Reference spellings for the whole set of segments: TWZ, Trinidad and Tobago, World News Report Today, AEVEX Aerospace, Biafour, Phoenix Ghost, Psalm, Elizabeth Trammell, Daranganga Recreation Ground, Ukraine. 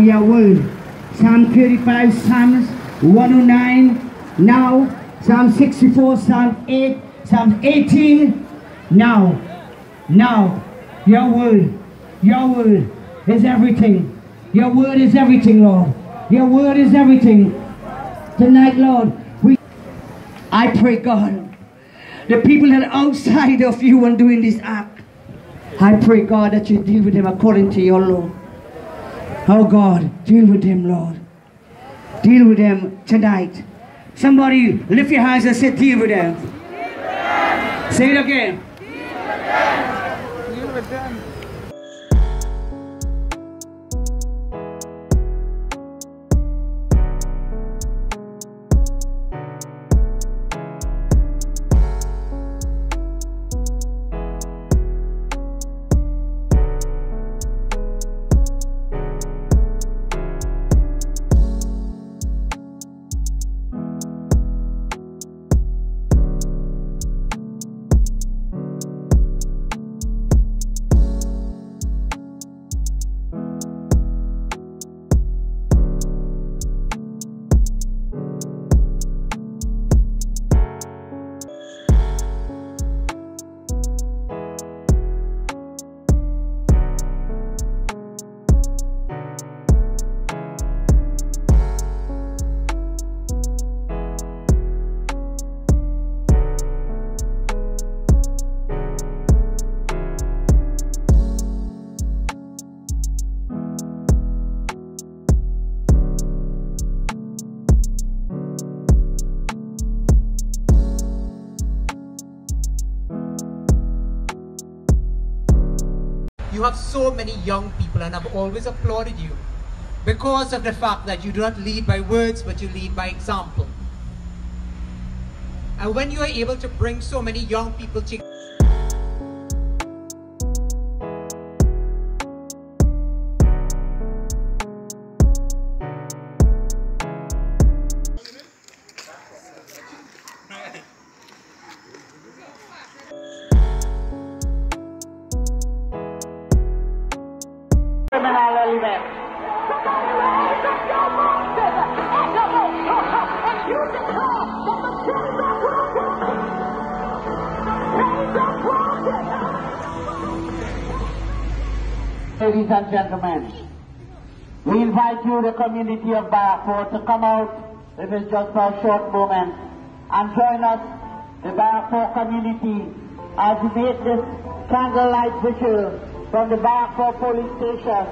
Your word. Psalm 35, Psalms 109, now, Psalm 64, Psalm 8, Psalm 18, now, your word is everything. Your word is everything, Lord. Your word is everything. Tonight, Lord, I pray, God, the people that are outside of you and doing this act, I pray, God, that you deal with them according to your law. Oh God, deal with them, Lord. Deal with them tonight. Somebody lift your hands and say, deal with them. Deal with them. Say it again. Deal with them. Deal with them. You have so many young people, and I've always applauded you because of the fact that you do not lead by words, but you lead by example. And when you are able to bring so many young people together, ladies and gentlemen, we invite you, the community of Biafour, to come out, if it's just for a short moment, and join us, the Biafour community, as we make this candlelight vigil from the Biafour police station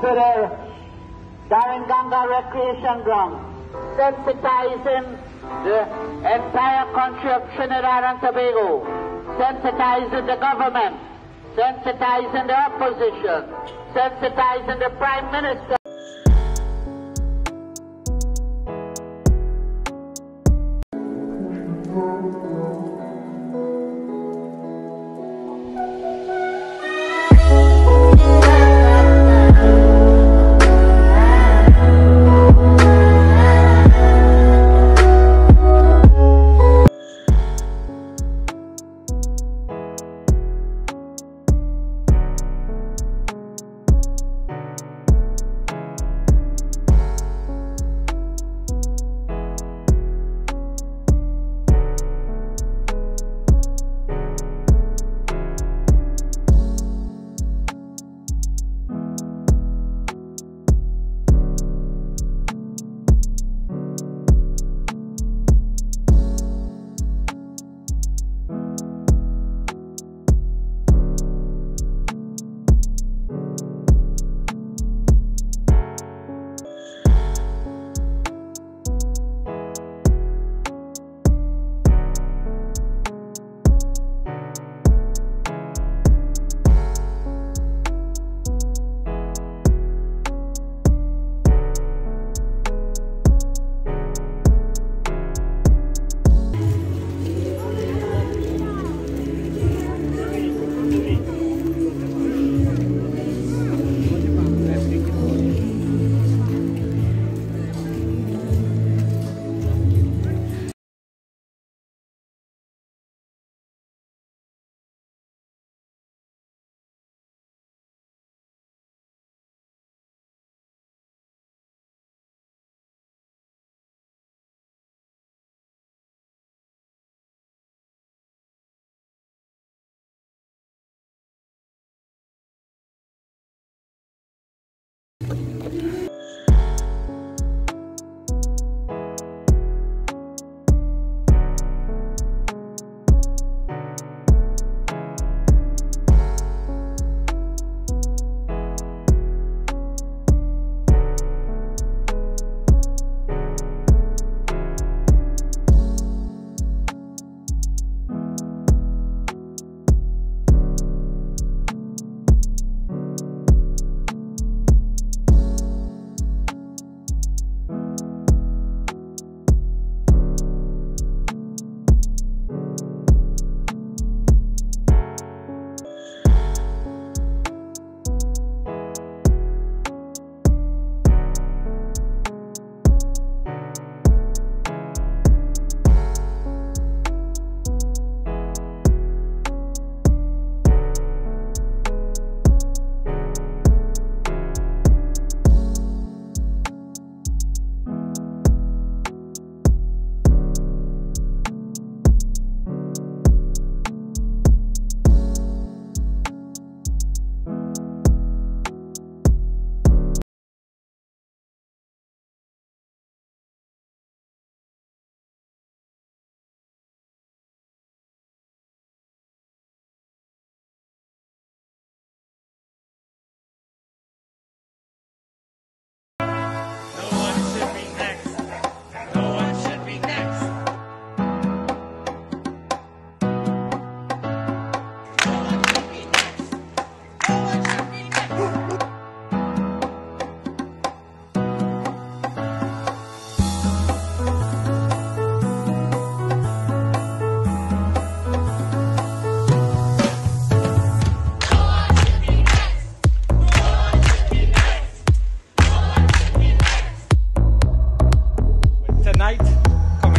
to the Daranganga Recreation Ground, sensitizing the entire country of Trinidad and Tobago, sensitizing the government, sensitizing the opposition, sensitizing the Prime Minister.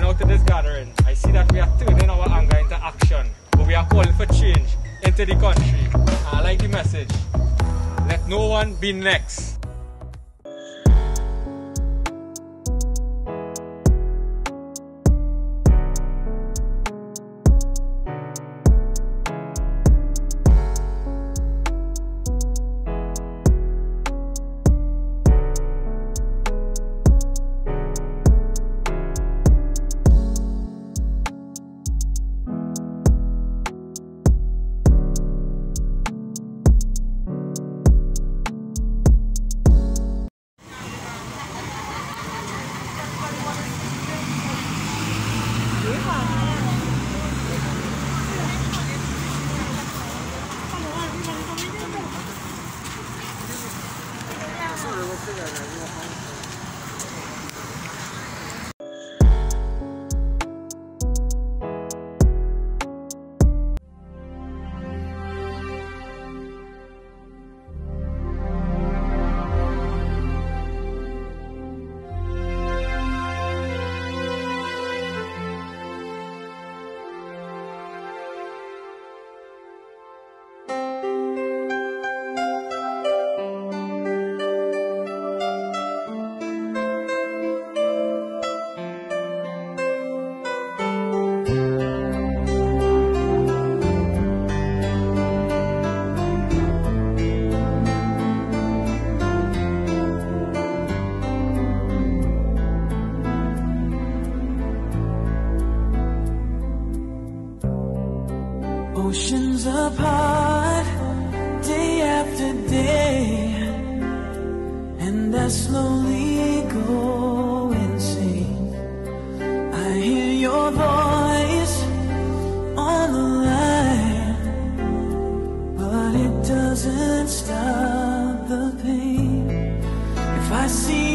out to this gathering, I see that we are turning our anger into action, but we are calling for change into the country. I like the message, let no one be next. Oceans apart, day after day, and I slowly go insane. I hear your voice on the line, but it doesn't stop the pain. If I see